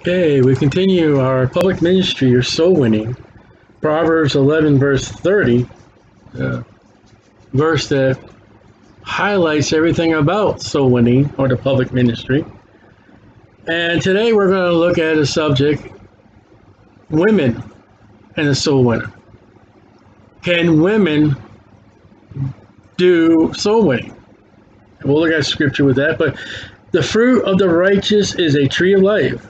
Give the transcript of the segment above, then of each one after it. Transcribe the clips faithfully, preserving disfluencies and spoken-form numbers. Okay, we continue our public ministry of soul winning. Proverbs eleven, verse thirty, uh, verse that highlights everything about soul winning or the public ministry. And today we're going to look at a subject, women and the soul winner. Can women do soul winning? And we'll look at scripture with that, but the fruit of the righteous is a tree of life.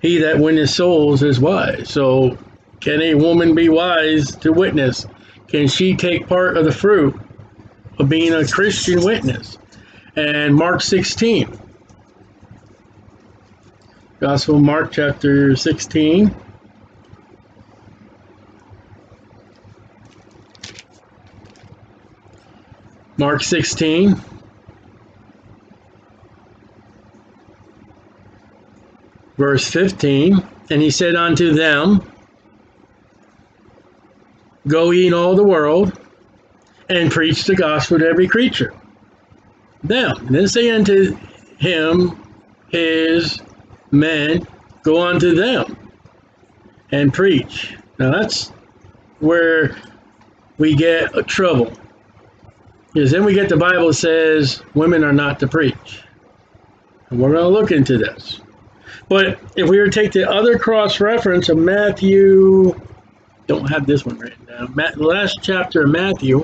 He that winneth souls is wise. So can a woman be wise to witness? Can she take part of the fruit of being a Christian witness? And Mark sixteen. Gospel of Mark chapter sixteen. Mark sixteen. Verse fifteen, and he said unto them, Go ye in all the world, and preach the gospel to every creature. Them, and then say unto him, his men, go unto them, and preach. Now that's where we get a trouble. Because then we get the Bible says, women are not to preach. And we're going to look into this. But if we were to take the other cross-reference of Matthew, don't have this one written down, the last chapter of Matthew,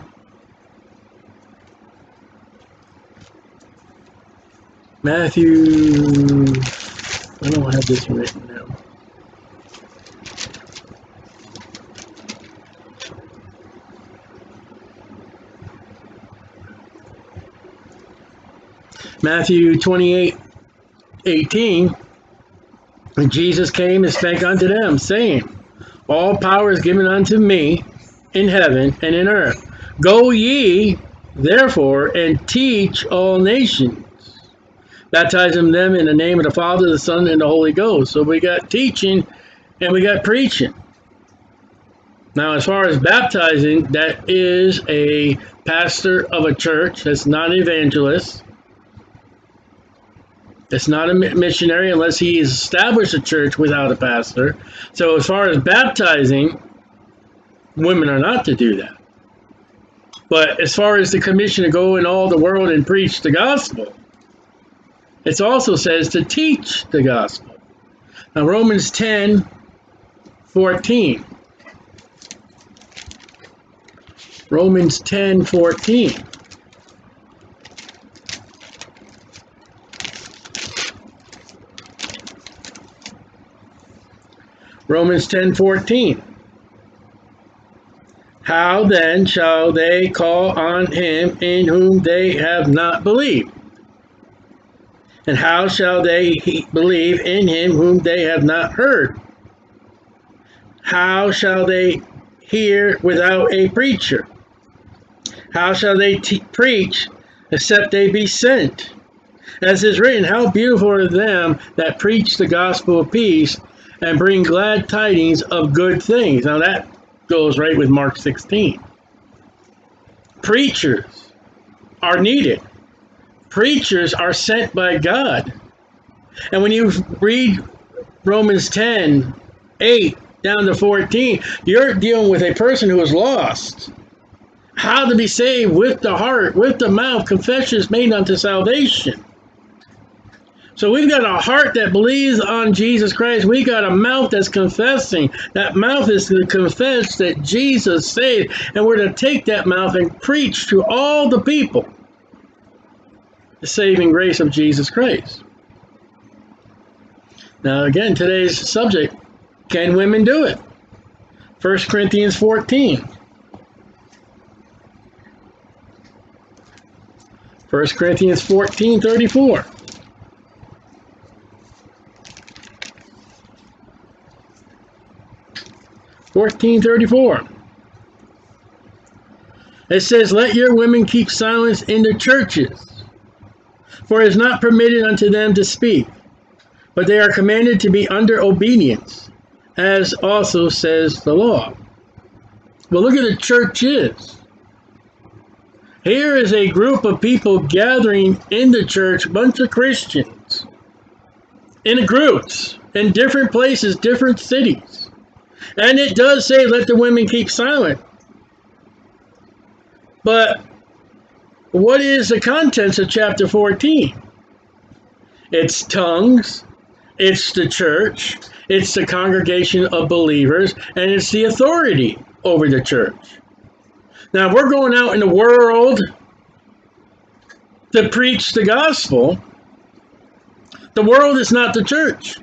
Matthew, I don't have this written down. Matthew twenty-eight, eighteen. And Jesus came and spake unto them, saying, All power is given unto me in heaven and in earth. Go ye, therefore, and teach all nations, baptizing them in the name of the Father, the Son, and the Holy Ghost. So we got teaching and we got preaching. Now, as far as baptizing, that is a pastor of a church. That's not an evangelist. It's not a missionary unless he established a church without a pastor. So as far as baptizing, women are not to do that. But as far as the commission to go in all the world and preach the gospel, it also says to teach the gospel. Now Romans ten fourteen. Romans ten fourteen. Romans ten fourteen. How then shall they call on him in whom they have not believed? And how shall they believe in him whom they have not heard? How shall they hear without a preacher? How shall they preach except they be sent? As is written, how beautiful are them that preach the gospel of peace, and bring glad tidings of good things. Now that goes right with Mark sixteen. Preachers are needed. Preachers are sent by God. And when you read Romans ten, eight down to fourteen, you're dealing with a person who is lost. How to be saved with the heart, with the mouth, confession is made unto salvation. So we've got a heart that believes on Jesus Christ. We got a mouth that's confessing. That mouth is to confess that Jesus saved. And we're to take that mouth and preach to all the people the saving grace of Jesus Christ. Now again, today's subject, can women do it? First Corinthians fourteen. First Corinthians fourteen, thirty-four. fourteen thirty-four. It says, Let your women keep silence in the churches, for it is not permitted unto them to speak, but they are commanded to be under obedience, as also says the law. Well, look at the churches. Here is a group of people gathering in the church, bunch of Christians, in groups. in different places, different cities. And it does say, let the women keep silent. But what is the contents of chapter fourteen? It's tongues, it's the church, it's the congregation of believers, and it's the authority over the church. Now, if we're going out in the world to preach the gospel, the world is not the church.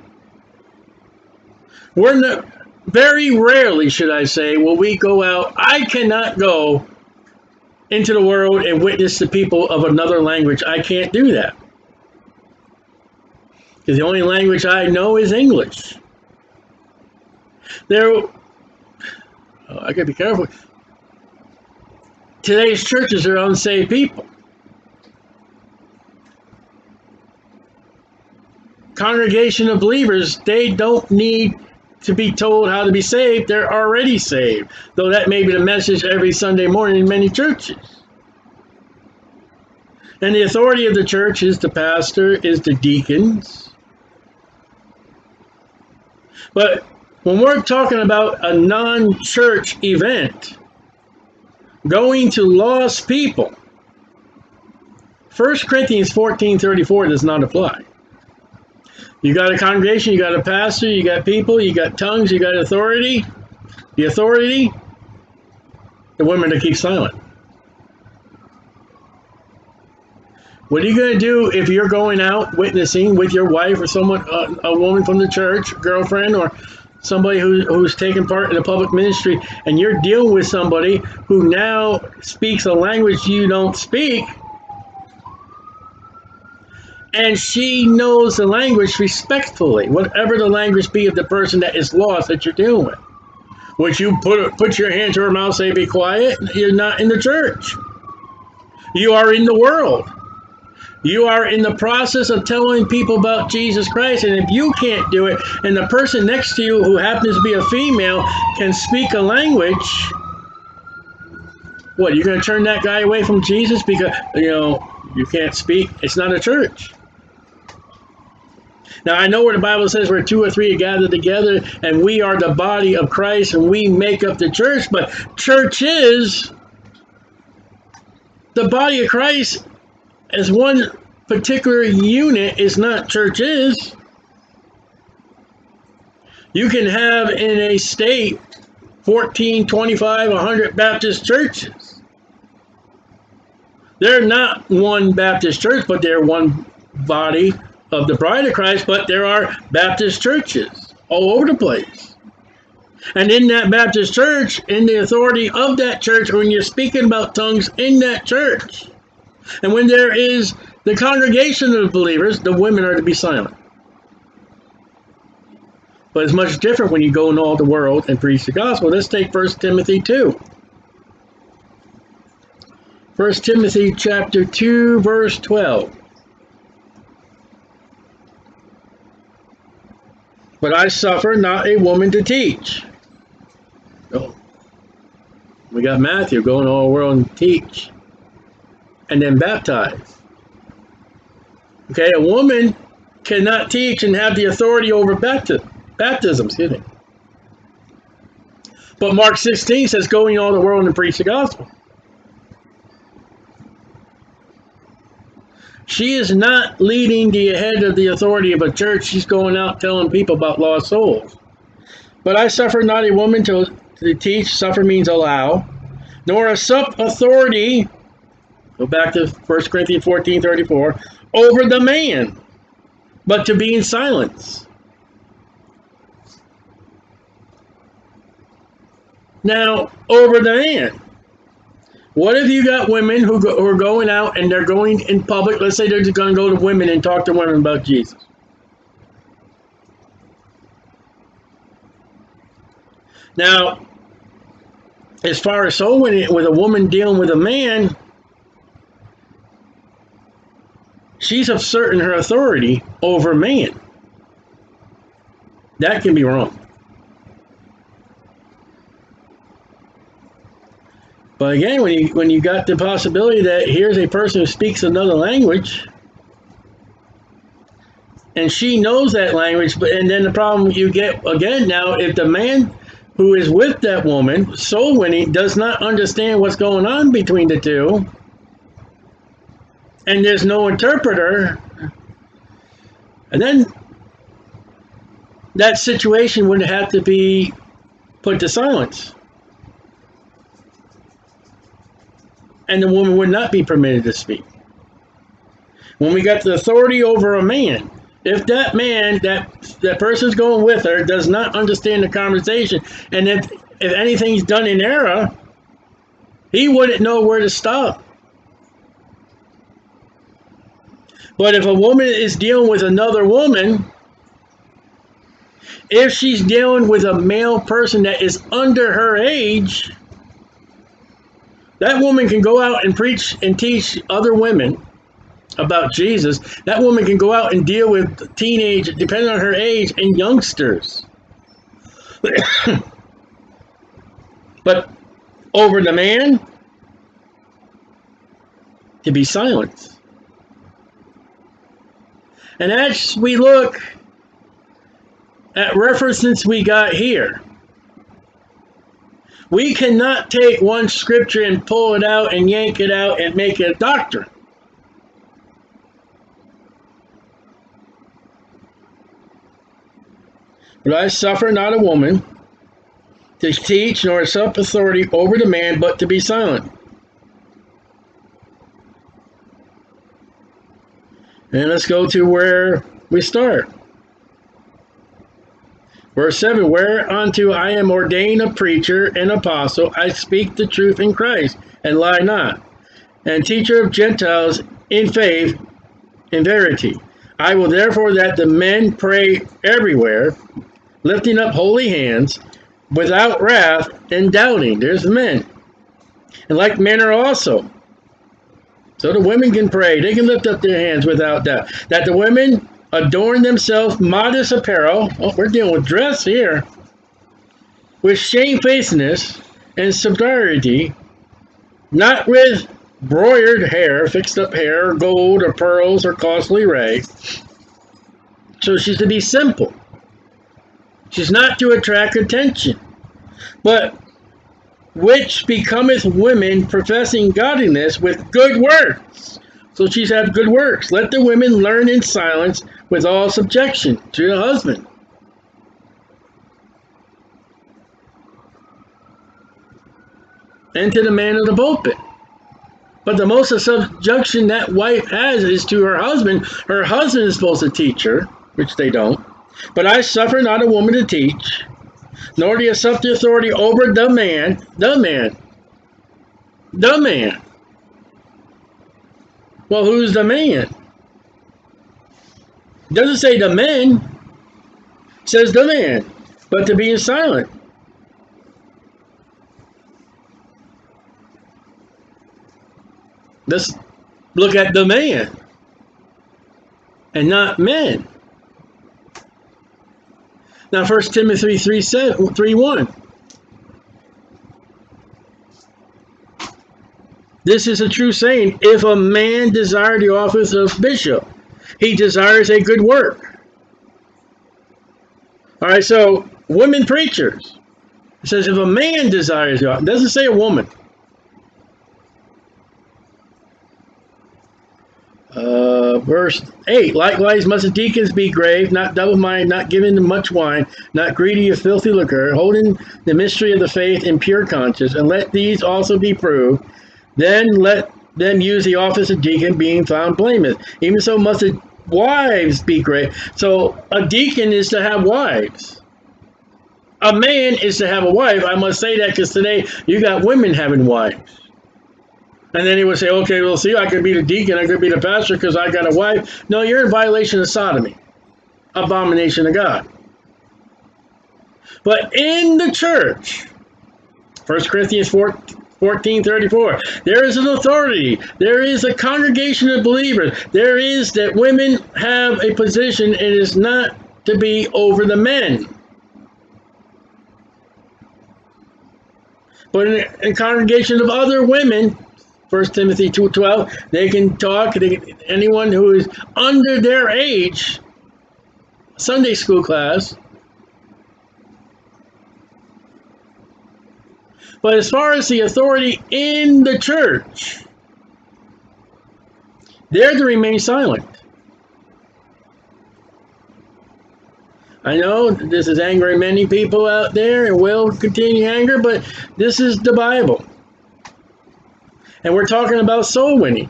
We're not, very rarely, should I say, will we go out. I cannot go into the world and witness the people of another language. I can't do that. Because the only language I know is English. There, oh, I gotta be careful. Today's churches are unsaved people. Congregation of believers, they don't need to be told how to be saved. They're already saved. Though that may be the message every Sunday morning in many churches. And the authority of the church is the pastor, is the deacons. But when we're talking about a non-church event, going to lost people, First Corinthians fourteen thirty-four does not apply. You got a congregation, you got a pastor, you got people, you got tongues, you got authority. The authority, the women to keep silent. What are you going to do if you're going out witnessing with your wife or someone, uh, a woman from the church, girlfriend, or somebody who, who's taking part in the public ministry, and you're dealing with somebody who now speaks a language you don't speak, and she knows the language respectfully, whatever the language be of the person that is lost that you're dealing with? Would you put, put your hand to her mouth, say, be quiet? You're not in the church. You are in the world. You are in the process of telling people about Jesus Christ, and if you can't do it, and the person next to you who happens to be a female can speak a language, what, you're going to turn that guy away from Jesus because, you know, you can't speak? It's not a church. Now, I know where the Bible says where two or three are gathered together, and we are the body of Christ, and we make up the church, but church is the body of Christ. As one particular unit is not churches. You can have in a state fourteen, twenty-five, one hundred Baptist churches. They're not one Baptist church, but they're one body of the bride of Christ, but there are Baptist churches all over the place. And in that Baptist church, in the authority of that church, when you're speaking about tongues in that church, and when there is the congregation of believers, the women are to be silent. But it's much different when you go in all the world and preach the gospel. Let's take First Timothy two. First Timothy chapter two, verse twelve. But I suffer not a woman to teach. Oh. We got Matthew going all the world and teach. And then baptize. Okay, a woman cannot teach and have the authority over baptism. Baptism, excuse me. But Mark sixteen says, go into all the world and preach the gospel. She is not leading the head of the authority of a church. She's going out telling people about lost souls. But I suffer not a woman to, to teach. Suffer means allow. Nor a sub authority. Go back to First Corinthians fourteen thirty-four. Over the man, but to be in silence. Now, over the man. What if you got women who, go, who are going out and they're going in public? Let's say they're just going to go to women and talk to women about Jesus. Now, as far as soul winning, with a woman dealing with a man, she's asserting her authority over man. That can be wrong. But again, when you when you got the possibility that here's a person who speaks another language, and she knows that language. But and then the problem you get again now, if the man who is with that woman, soul winning, does not understand what's going on between the two, and there's no interpreter, and then that situation would have to be put to silence. And the woman would not be permitted to speak. When we got the authority over a man, if that man, that that person's going with her, does not understand the conversation, and if, if anything's done in error, he wouldn't know where to stop. But if a woman is dealing with another woman, if she's dealing with a male person that is under her age, that woman can go out and preach and teach other women about Jesus. That woman can go out and deal with teenage, depending on her age, and youngsters. But over the man, to be silent. And as we look at references we got here, we cannot take one scripture and pull it out and yank it out and make it a doctrine. But I suffer not a woman to teach nor accept authority over the man, but to be silent. And let's go to where we start. Verse seven, whereunto I am ordained a preacher and apostle, I speak the truth in Christ, and lie not, and teacher of Gentiles in faith and verity. I will therefore that the men pray everywhere, lifting up holy hands, without wrath and doubting. There's the men. And like men are also. So the women can pray. They can lift up their hands without doubt. That the women adorn themselves modest apparel. Oh, we're dealing with dress here. With shamefacedness and sobriety, not with broidered hair, fixed up hair, gold or pearls or costly rags. So she's to be simple. She's not to attract attention. But which becometh women professing godliness with good works. So she's have good works. Let the women learn in silence with all subjection to the husband. And to the man of the pulpit. But the most of subjection that wife has is to her husband. Her husband is supposed to teach her, which they don't. But I suffer not a woman to teach, nor do you accept the authority over the man, the man, the man. Well, who's the man? It doesn't say the men. It says the man, but to be in silent. Let's look at the man and not men. Now, First Timothy three one. This is a true saying. If a man desire the office of bishop, he desires a good work. All right, so women preachers. It says if a man desires the office, it doesn't say a woman. Uh, verse eight, likewise must the deacons be grave, not double-minded, not given to much wine, not greedy of filthy liquor, holding the mystery of the faith in pure conscience, and let these also be proved. Then let them use the office of deacon, being found blameless. Even so must the wives be grave. So a deacon is to have wives. A man is to have a wife. I must say that because today you got women having wives. And then he would say, okay, well, see, I could be the deacon, I could be the pastor because I got a wife. No, you're in violation of sodomy, abomination of God. But in the church, First Corinthians fourteen thirty-four, there is an authority, there is a congregation of believers, there is that women have a position, and it is not to be over the men. But in a congregation of other women, First Timothy two twelve, they can talk. They can, anyone who is under their age Sunday school class. But as far as the authority in the church, they're to remain silent. I know this is angering many people out there and will continue anger, but this is the Bible. And we're talking about soul winning.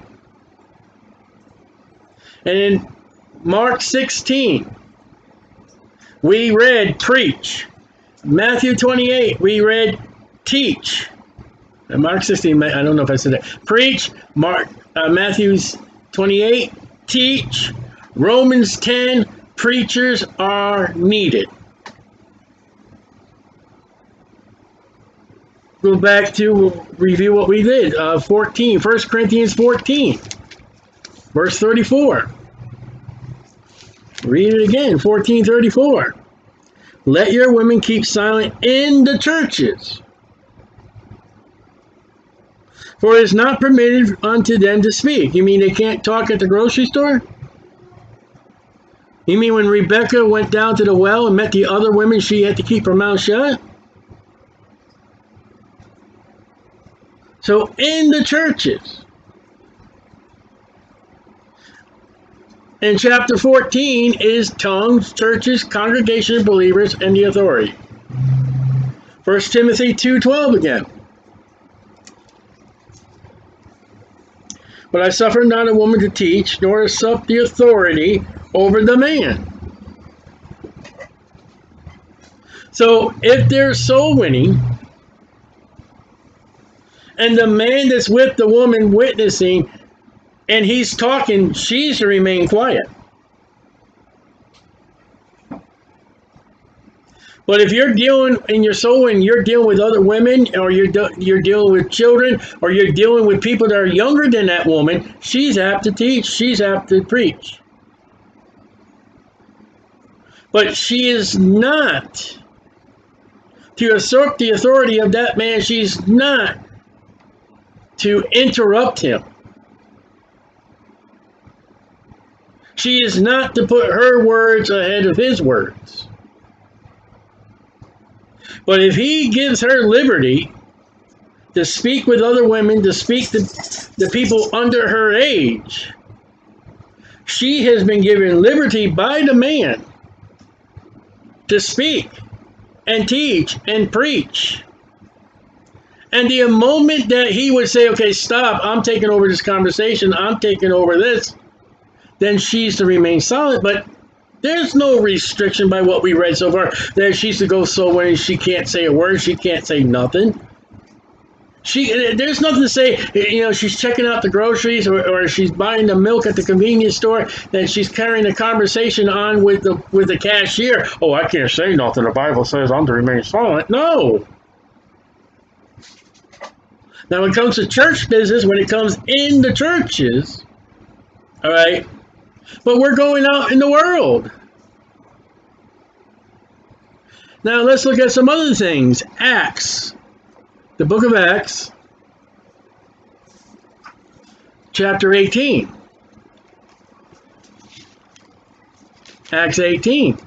And in Mark sixteen, we read preach. Matthew twenty-eight, we read teach. And Mark sixteen, I don't know if I said that. Preach. Mark, uh, Matthew twenty-eight, teach. Romans ten, preachers are needed. Go back to, we'll review what we did. Uh, fourteen, First Corinthians fourteen, verse thirty-four. Read it again, fourteen thirty-four. Let your women keep silent in the churches, for it is not permitted unto them to speak. You mean they can't talk at the grocery store? You mean when Rebecca went down to the well and met the other women, she had to keep her mouth shut? So in the churches. In chapter fourteen is tongues, churches, congregation of believers, and the authority. First Timothy two twelve again. But I suffer not a woman to teach, nor to sup the authority over the man. So if they're soul winning, and the man that's with the woman witnessing, and he's talking, she's to remain quiet. But if you're dealing in your soul and you're dealing with other women, or you're, de you're dealing with children, or you're dealing with people that are younger than that woman, she's apt to teach, she's apt to preach. But she is not to usurp the authority of that man. She's not to interrupt him. She is not to put her words ahead of his words. But if he gives her liberty to speak with other women, to speak to the people under her age, she has been given liberty by the man to speak and teach and preach. And the moment that he would say, okay, stop, I'm taking over this conversation, I'm taking over this, then she's to remain silent. But there's no restriction by what we read so far that she's to go so when she can't say a word, she can't say nothing. She, there's nothing to say, you know, she's checking out the groceries, or, or she's buying the milk at the convenience store, that she's carrying a conversation on with the, with the cashier. Oh, I can't say nothing. The Bible says I'm to remain silent. No. Now, when it comes to church business, when it comes in the churches, all right, but we're going out in the world. Now, let's look at some other things. Acts. The book of Acts, chapter eighteen. Acts eighteen.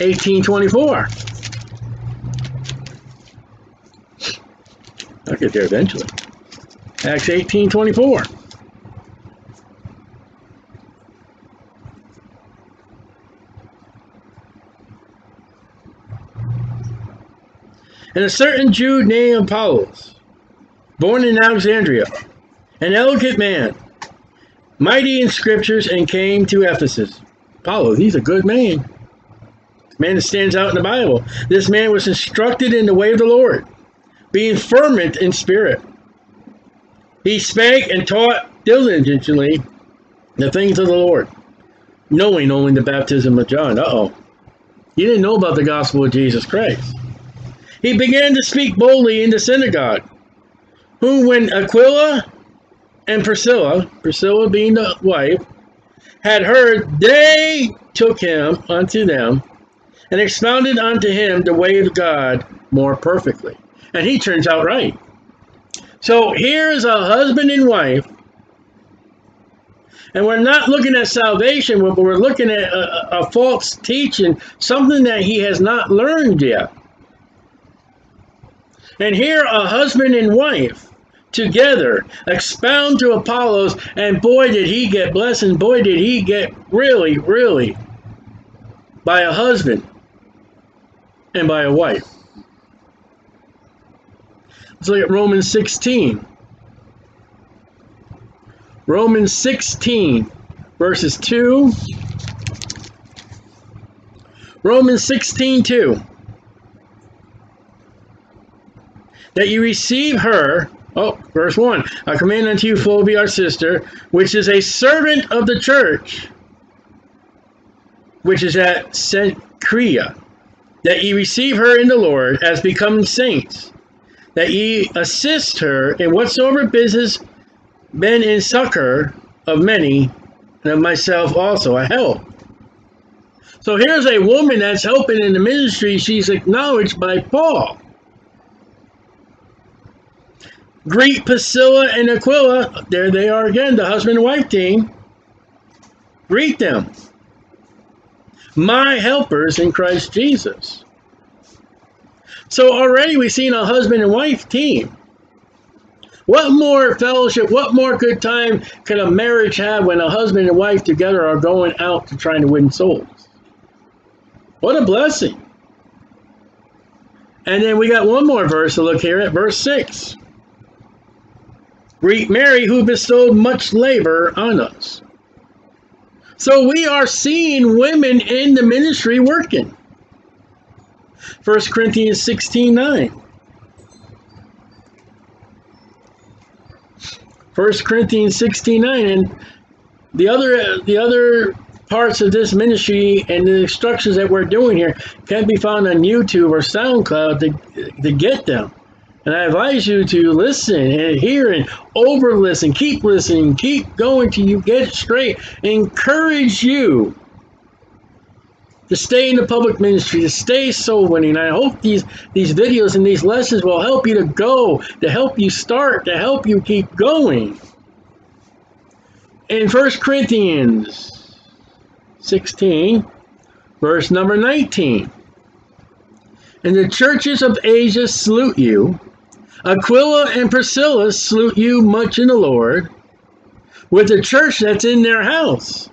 eighteen twenty-four. I'll get there eventually. Acts eighteen twenty-four. And a certain Jew named Apollos, born in Alexandria, an elegant man, mighty in scriptures, and came to Ephesus. Apollos, he's a good man. Man that stands out in the Bible. This man was instructed in the way of the Lord, being fervent in spirit. He spake and taught diligently the things of the Lord, knowing only the baptism of John. Uh-oh. You didn't know about the gospel of Jesus Christ. He began to speak boldly in the synagogue, who when Aquila and Priscilla, Priscilla being the wife, had heard, they took him unto them and expounded unto him the way of God more perfectly. And he turns out right. So here is a husband and wife, And we're not looking at salvation, but we're looking at a, a false teaching, something that he has not learned yet. And here a husband and wife together expound to Apollos, and boy did he get blessed, and boy did he get really, really by a husband and by a wife. Let's look at Romans sixteen. Romans sixteen, verses two. Romans sixteen, two. That you receive her, oh, verse one. I command unto you, Phoebe, our sister, which is a servant of the church, which is at Cenchrea, that ye receive her in the Lord as becoming saints, that ye assist her in whatsoever business, been in succor of many, and of myself also I help. So here's a woman that's helping in the ministry. She's acknowledged by Paul. Greet Priscilla and Aquila. There they are again, the husband and wife team. Greet them. My helpers in Christ Jesus. So already we've seen a husband and wife team. What more fellowship, what more good time could a marriage have when a husband and wife together are going out to trying to win souls? What a blessing. And then we got one more verse to look here at, verse six. Greet Mary, who bestowed much labor on us. So we are seeing women in the ministry working. First Corinthians sixteen, nine. First Corinthians sixteen, nine, and the other, the other parts of this ministry and the instructions that we're doing here can be found on YouTube or SoundCloud to, to get them. And I advise you to listen and hear and over-listen, keep listening, keep going till you get it straight. Encourage you to stay in the public ministry, to stay soul winning. I hope these, these videos and these lessons will help you to go, to help you start, to help you keep going. In First Corinthians sixteen, verse number nineteen. And the churches of Asia salute you. Aquila and Priscilla salute you much in the Lord, with the church that's in their house.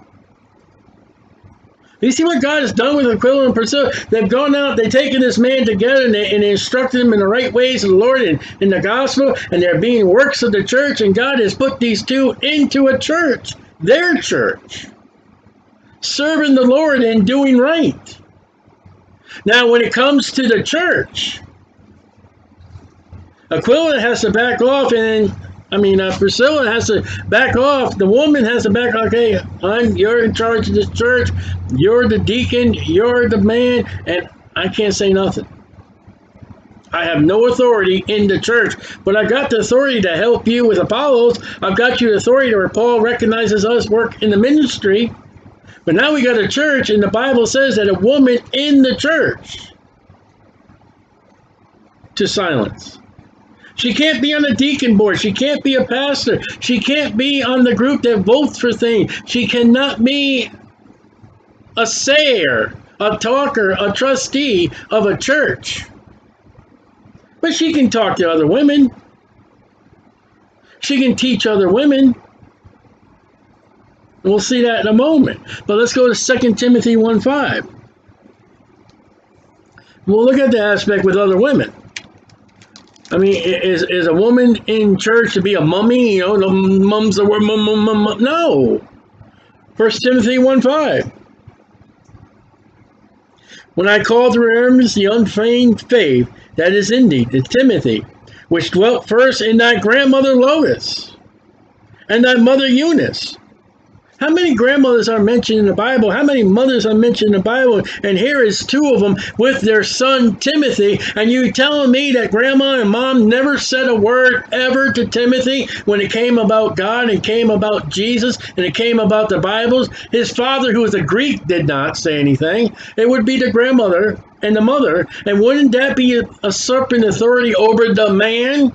You see what God has done with Aquila and Priscilla? They've gone out, they've taken this man together, and they, and they instructed him in the right ways of the Lord and in the gospel, and they're being works of the church, and God has put these two into a church, their church, serving the Lord and doing right. Now, when it comes to the church, Aquila has to back off, and I mean, uh, Priscilla has to back off. The woman has to back off. Okay, I'm, you're in charge of this church. You're the deacon. You're the man. And I can't say nothing. I have no authority in the church. But I've got the authority to help you with Apollos. I've got you the authority where Paul recognizes us work in the ministry. But now we got a church, and the Bible says that a woman in the church to silence. She can't be on the deacon board. She can't be a pastor. She can't be on the group that votes for things. She cannot be a sayer, a talker, a trustee of a church. But she can talk to other women. She can teach other women. We'll see that in a moment. But let's go to Second Timothy one five. We'll look at the aspect with other women. I mean, is, is a woman in church to be a mummy? You know, the mums that were mum, mum, mum, mum. No. First Timothy one five. When I call to remembrance the unfeigned faith that is in thee, to Timothy, which dwelt first in thy grandmother Lois and thy mother Eunice. How many grandmothers are mentioned in the Bible? How many mothers are mentioned in the Bible? And here is two of them with their son Timothy. And you telling me that grandma and mom never said a word ever to Timothy when it came about God and came about Jesus and it came about the Bibles? His father, who was a Greek, did not say anything. It would be the grandmother and the mother. And wouldn't that be usurping authority over the man?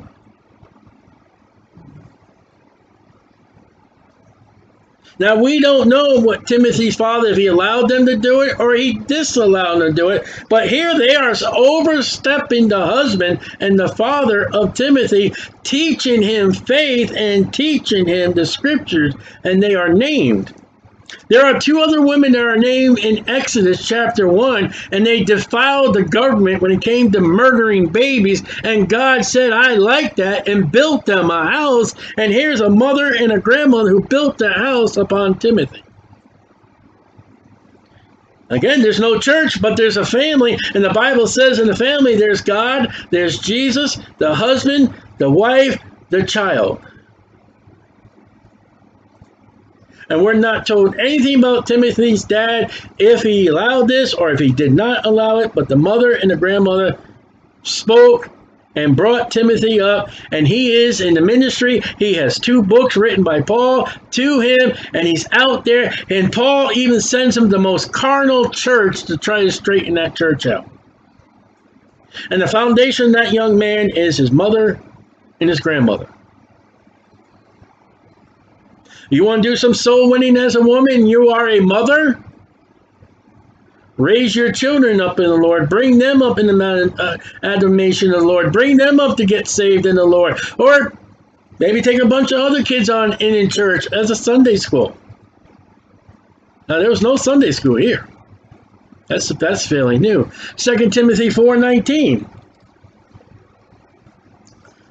Now, we don't know what Timothy's father, if he allowed them to do it or he disallowed them to do it. But here they are overstepping the husband and the father of Timothy, teaching him faith and teaching him the scriptures. And they are named. There are two other women that are named in Exodus chapter one, and they defiled the government when it came to murdering babies, and God said, I like that, and built them a house. And here's a mother and a grandmother who built the house upon Timothy. Again, there's no church, but there's a family, and the Bible says in the family there's God, there's Jesus, the husband, the wife, the child. And we're not told anything about Timothy's dad, if he allowed this or if he did not allow it. But the mother and the grandmother spoke and brought Timothy up. And he is in the ministry. He has two books written by Paul to him. And he's out there. And Paul even sends him the most carnal church to try to straighten that church out. And the foundation of that young man is his mother and his grandmother. You want to do some soul winning as a woman? You are a mother. Raise your children up in the Lord. Bring them up in the admonition of the Lord. Bring them up to get saved in the Lord. Or maybe take a bunch of other kids on in, in church as a Sunday school. Now, there was no Sunday school here. That's, that's fairly new. Second Timothy four nineteen.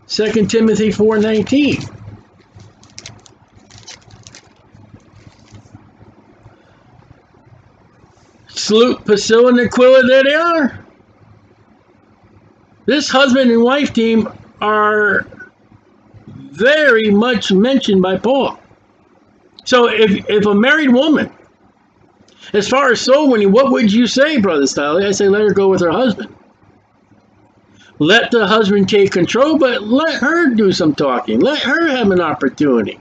Second Timothy four nineteen. Salute Priscilla and Aquila, there they are. This husband and wife team are very much mentioned by Paul. So if, if a married woman, as far as soul winning, what would you say, Brother Stiley? I say let her go with her husband. Let the husband take control, but let her do some talking. Let her have an opportunity.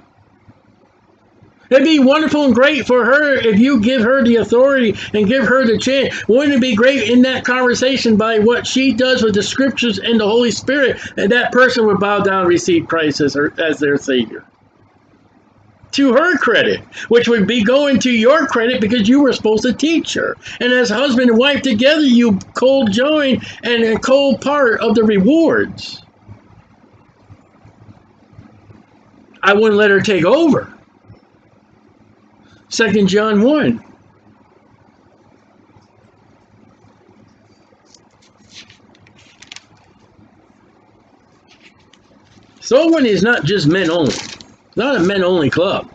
It'd be wonderful and great for her if you give her the authority and give her the chance. Wouldn't it be great in that conversation by what she does with the scriptures and the Holy Spirit, and that person would bow down and receive Christ as, her, as their Savior? To her credit, which would be going to your credit because you were supposed to teach her. And as husband and wife together, you co-join and a co-part of the rewards. I wouldn't let her take over. Second John one. Soul winning is not just men only. It's not a men only club.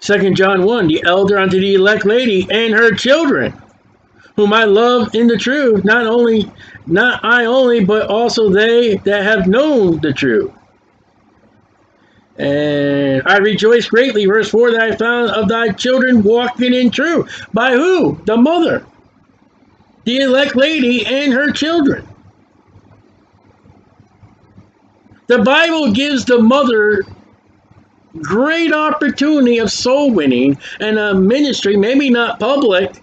Second John one, the elder unto the elect lady and her children, whom I love in the truth, not only, not I only, but also they that have known the truth. And I rejoice greatly, verse four, that I found of thy children walking in truth. By who? The mother, the elect lady, and her children. The Bible gives the mother great opportunity of soul winning and a ministry, maybe not public,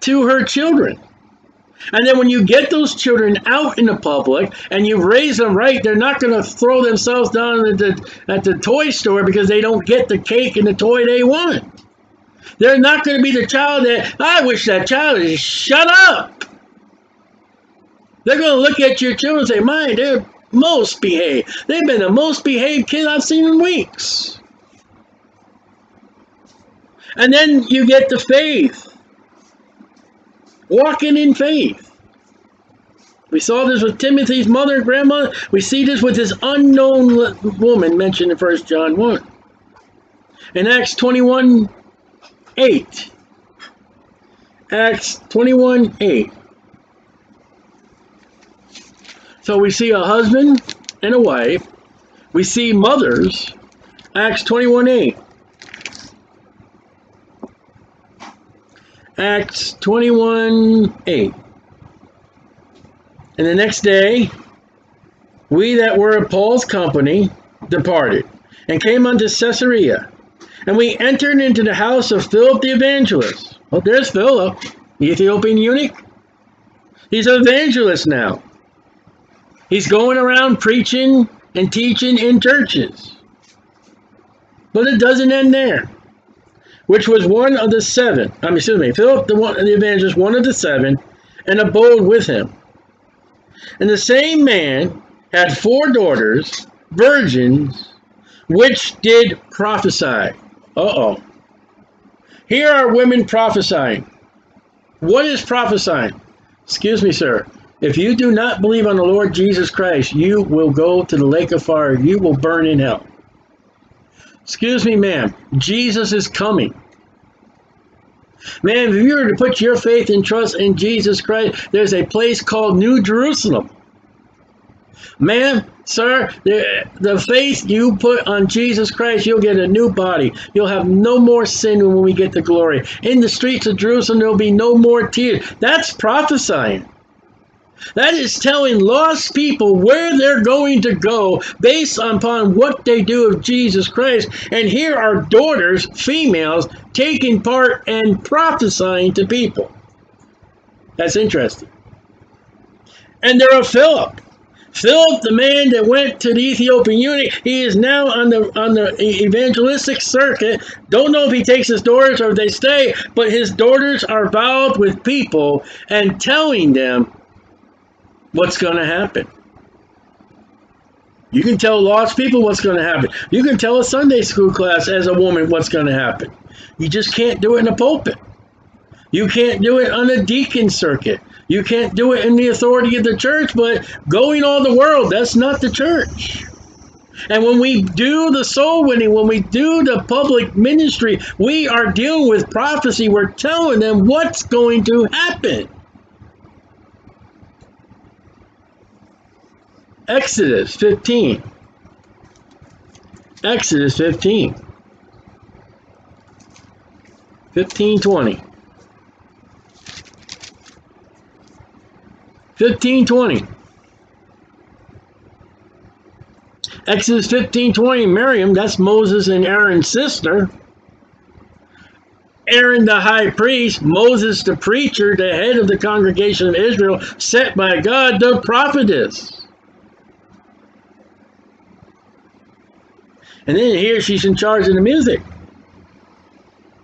to her children. And then when you get those children out in the public and you raise them right, they're not going to throw themselves down at the, at the toy store because they don't get the cake and the toy they want. They're not going to be the child that, I wish that child would shut up. They're going to look at your children and say, mine, they're most behaved. They've been the most behaved kid I've seen in weeks. And then you get the faith. Walking in faith. We saw this with Timothy's mother and grandmother. We see this with this unknown woman mentioned in First John one. In Acts twenty-one eight. Acts twenty-one eight. So we see a husband and a wife. We see mothers. Acts twenty-one eight. Acts twenty-one eight. And the next day, we that were of Paul's company departed, and came unto Caesarea. And we entered into the house of Philip the evangelist. Oh, there's Philip, the Ethiopian eunuch. He's an evangelist now. He's going around preaching and teaching in churches. But it doesn't end there. Which was one of the seven. I mean, excuse me. Philip the, one, the evangelist, one of the seven, and abode with him. And the same man had four daughters, virgins, which did prophesy. Uh-oh. Here are women prophesying. What is prophesying? Excuse me, sir. If you do not believe on the Lord Jesus Christ, you will go to the lake of fire. You will burn in hell. Excuse me, ma'am. Jesus is coming. Ma'am, if you were to put your faith and trust in Jesus Christ, there's a place called New Jerusalem. Ma'am, sir, the, the faith you put on Jesus Christ, you'll get a new body. You'll have no more sin when we get to glory. In the streets of Jerusalem, there'll be no more tears. That's prophesying. That is telling lost people where they're going to go based upon what they do of Jesus Christ. And here are daughters, females, taking part and prophesying to people. That's interesting. And they're of Philip. Philip, the man that went to the Ethiopian eunuch, he is now on the on the evangelistic circuit. Don't know if he takes his daughters or if they stay, but his daughters are vowed with people and telling them what's going to happen. You can tell lost people what's going to happen. You can tell a Sunday school class as a woman what's going to happen. You just can't do it in a pulpit. You can't do it on a deacon circuit. You can't do it in the authority of the church, but going all the world, that's not the church. And when we do the soul winning, when we do the public ministry, we are dealing with prophecy. We're telling them what's going to happen. Exodus fifteen. Exodus fifteen. fifteen twenty. fifteen twenty. Exodus fifteen twenty. Miriam, that's Moses and Aaron's sister. Aaron the high priest, Moses the preacher, the head of the congregation of Israel, set by God, the prophetess. And then here she's in charge of the music.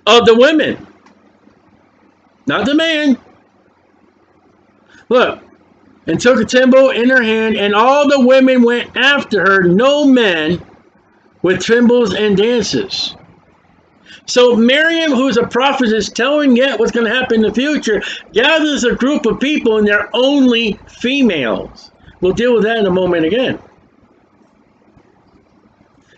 Of the women. Not the man. Look. And took a timbrel in her hand, and all the women went after her, no men, with timbrels and dances. So Miriam, who's a prophetess, telling yet what's going to happen in the future, gathers a group of people, and they're only females. We'll deal with that in a moment again.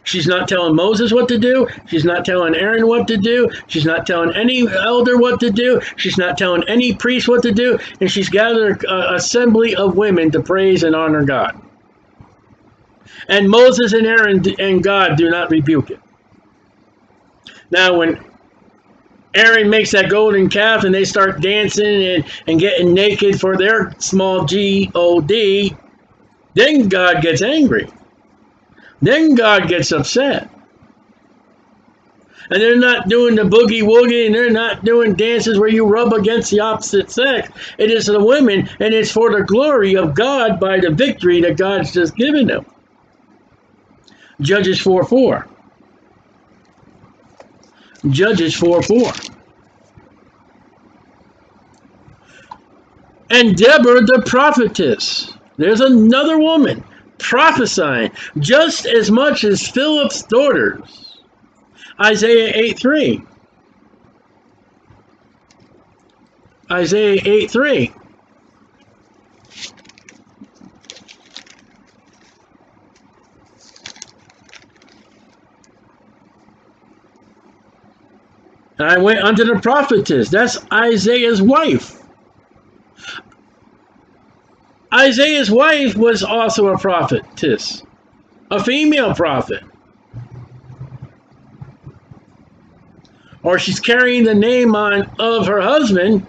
She's not telling Moses what to do. She's not telling Aaron what to do. She's not telling any elder what to do. She's not telling any priest what to do. And she's gathered an assembly of women to praise and honor God. And Moses and Aaron and God do not rebuke it. Now, when Aaron makes that golden calf and they start dancing and, and getting naked for their small G O D, then God gets angry. Then God gets upset. And they're not doing the boogie woogie, and they're not doing dances where you rub against the opposite sex. It is the women, and it's for the glory of God by the victory that God's just given them. Judges four four. Judges four four. And Deborah the prophetess. There's another woman. Prophesying just as much as Philip's daughters. Isaiah eight three. Isaiah eight three. And I went unto the prophetess. That's Isaiah's wife. Isaiah's wife was also a prophetess, a female prophet. Or she's carrying the name on of her husband.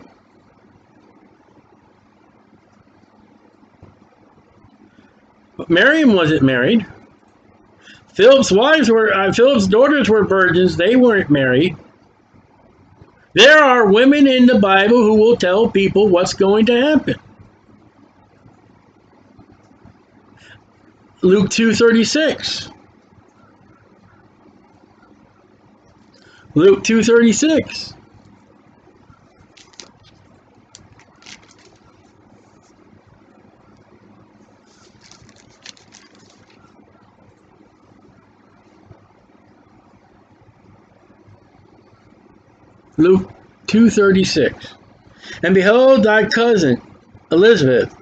But Miriam wasn't married. Philip's wives were, uh, Philip's daughters were virgins. They weren't married. There are women in the Bible who will tell people what's going to happen. Luke two thirty-six. Luke two thirty-six. Luke two thirty-six. And behold, thy cousin Elizabeth,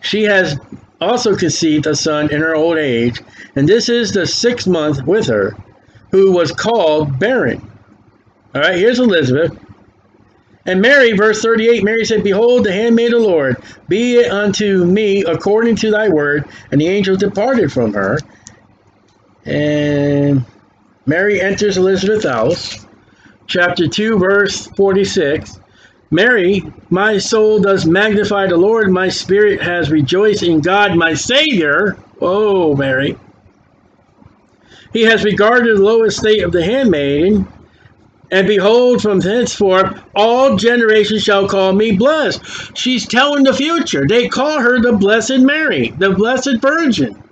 she has also conceived a son in her old age, and this is the sixth month with her, who was called barren. All right, here's Elizabeth. And Mary, verse thirty-eight, Mary said, Behold, the handmaid of the Lord, be it unto me according to thy word. And the angel departed from her. And Mary enters Elizabeth's house. Chapter two, verse forty-six. Mary, my soul does magnify the Lord. My spirit has rejoiced in God, my Savior. Oh, Mary. He has regarded the low estate of the handmaid. And behold, from henceforth, all generations shall call me blessed. She's telling the future. They call her the Blessed Mary, the Blessed Virgin.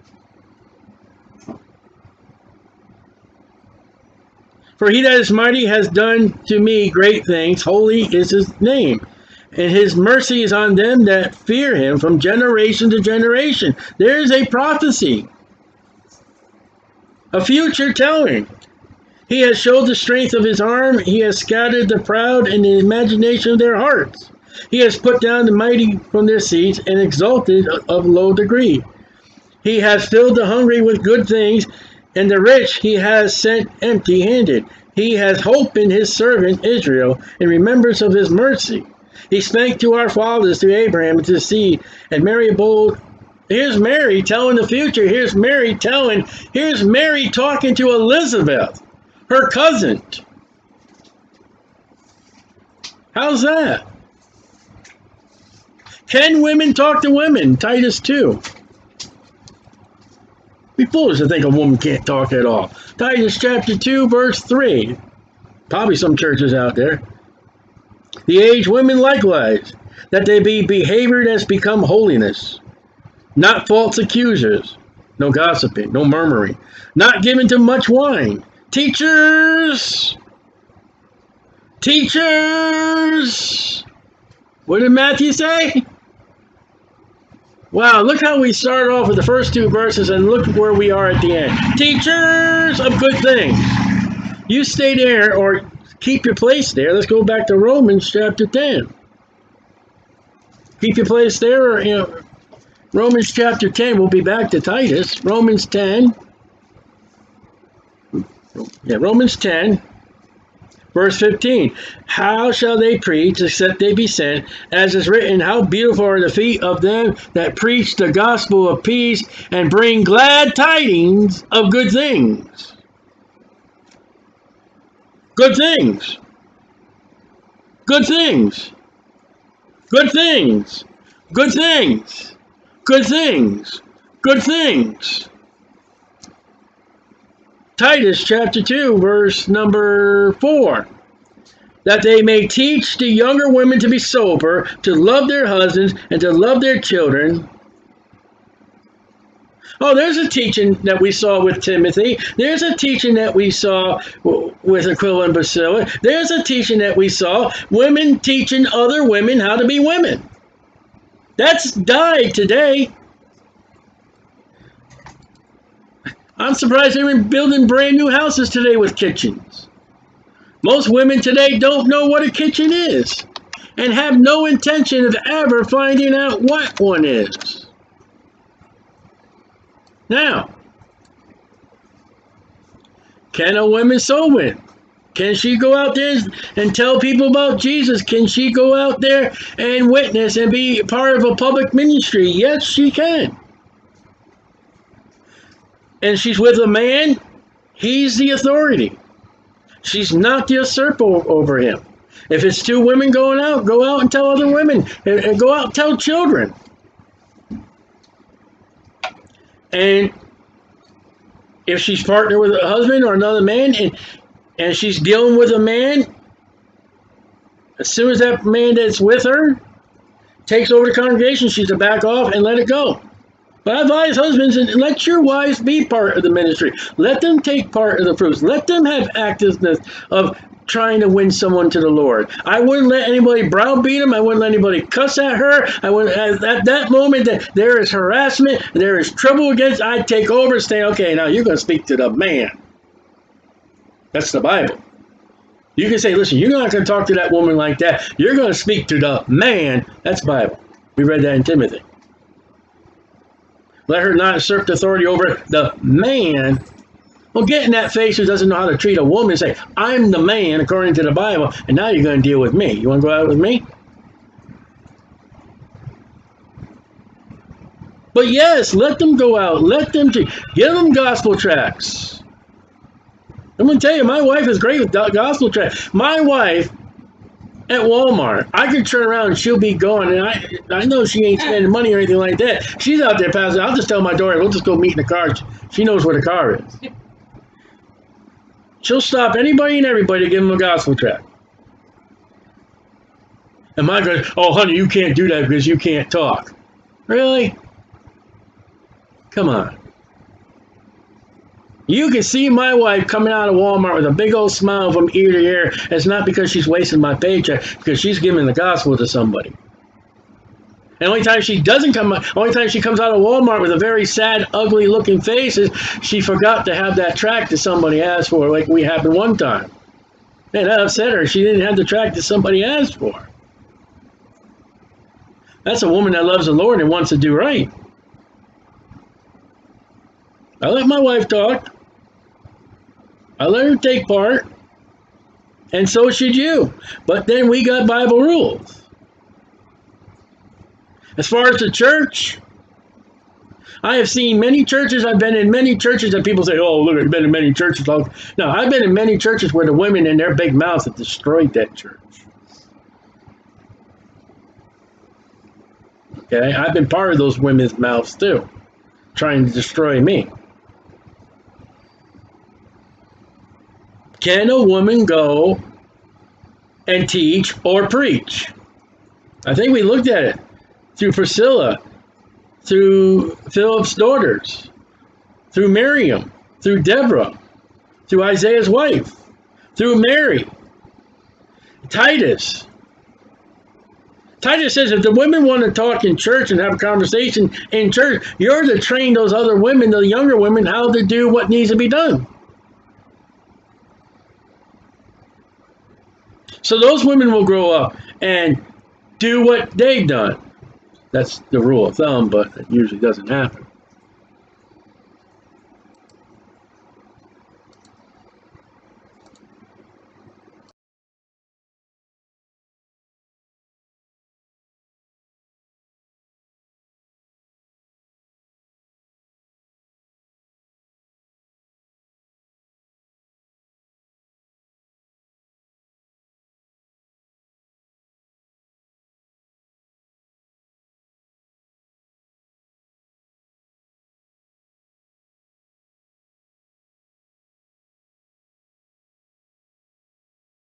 For he that is mighty has done to me great things. Holy is his name. And his mercy is on them that fear him from generation to generation. There is a prophecy, a future telling. He has showed the strength of his arm. He has scattered the proud in the imagination of their hearts. He has put down the mighty from their seats and exalted of low degree. He has filled the hungry with good things, and the rich he has sent empty-handed. He has hope in his servant Israel in remembrance of his mercy. He spake to our fathers, to Abraham, and to his seed. And Mary bold. Here's Mary telling the future. Here's Mary telling. Here's Mary talking to Elizabeth, her cousin. How's that? Can women talk to women? Titus two. Be foolish to think a woman can't talk at all. Titus chapter two, verse three. Probably some churches out there. The aged women likewise, that they be behaviored as become holiness, not false accusers, no gossiping, no murmuring, not given to much wine. Teachers! Teachers! What did Matthew say? Wow, look how we start off with the first two verses and look where we are at the end. Teachers of good things. You stay there or keep your place there. Let's go back to Romans chapter ten. Keep your place there. Or, you know, Romans chapter ten. We'll be back to Titus. Romans ten. Yeah, Romans ten. Verse fifteen, how shall they preach except they be sent? As is written, how beautiful are the feet of them that preach the gospel of peace and bring glad tidings of good things. Good things. Good things. Good things. Good things. Good things. Good things. Titus chapter two, verse number four, that they may teach the younger women to be sober, to love their husbands, and to love their children. Oh, there's a teaching that we saw with Timothy. There's a teaching that we saw with Aquila and Priscilla. There's a teaching that we saw, women teaching other women how to be women. That's died today. I'm surprised they're building brand new houses today with kitchens. Most women today don't know what a kitchen is and have no intention of ever finding out what one is. Now, can a woman soul win? Can she go out there and tell people about Jesus? Can she go out there and witness and be part of a public ministry? Yes, she can. And she's with a man, he's the authority. She's not the usurper over him. If it's two women going out, go out and tell other women. And, and go out and tell children. And if she's partnered with a husband or another man, and, and she's dealing with a man, as soon as that man that's with her takes over the congregation, she's to back off and let it go. But I advise husbands, and let your wives be part of the ministry. Let them take part of the fruits. Let them have activeness of trying to win someone to the Lord. I wouldn't let anybody browbeat him. I wouldn't let anybody cuss at her. I wouldn't, at that moment that there is harassment, there is trouble against, I take over and say, okay, now you're going to speak to the man. That's the Bible. You can say, listen, you're not going to talk to that woman like that. You're going to speak to the man. That's the Bible. We read that in Timothy. Let her not usurp authority over the man. Well, get in that face who doesn't know how to treat a woman and say, I'm the man according to the Bible, and now you're going to deal with me. You want to go out with me? But yes, let them go out. Let them treat. Give them gospel tracts. I'm going to tell you, my wife is great with gospel tracts. My wife at Walmart, I could turn around and she'll be gone, and I I know she ain't spending money or anything like that. She's out there passing. I'll just tell my daughter, we'll just go meet in the car. She knows where the car is. She'll stop anybody and everybody to give them a gospel tract. And my girl, oh, honey, you can't do that because you can't talk. Really? Come on. You can see my wife coming out of Walmart with a big old smile from ear to ear. It's not because she's wasting my paycheck, because she's giving the gospel to somebody. And the only time she doesn't come, only time she comes out of Walmart with a very sad, ugly-looking face is she forgot to have that tract that somebody asked for, like we happened one time. Man, that upset her. She didn't have the tract that somebody asked for. That's a woman that loves the Lord and wants to do right. I let my wife talk. I let her take part, and so should you. But then we got Bible rules. As far as the church, I have seen many churches, I've been in many churches that people say, oh, look, I've been in many churches. No, I've been in many churches where the women in their big mouths have destroyed that church. Okay, I've been part of those women's mouths too, trying to destroy me. Can a woman go and teach or preach? I think we looked at it through Priscilla, through Philip's daughters, through Miriam, through Deborah, through Isaiah's wife, through Mary, Titus. Titus says if the women want to talk in church and have a conversation in church, you're to train those other women, the younger women, how to do what needs to be done. So those women will grow up and do what they've done. That's the rule of thumb, but it usually doesn't happen.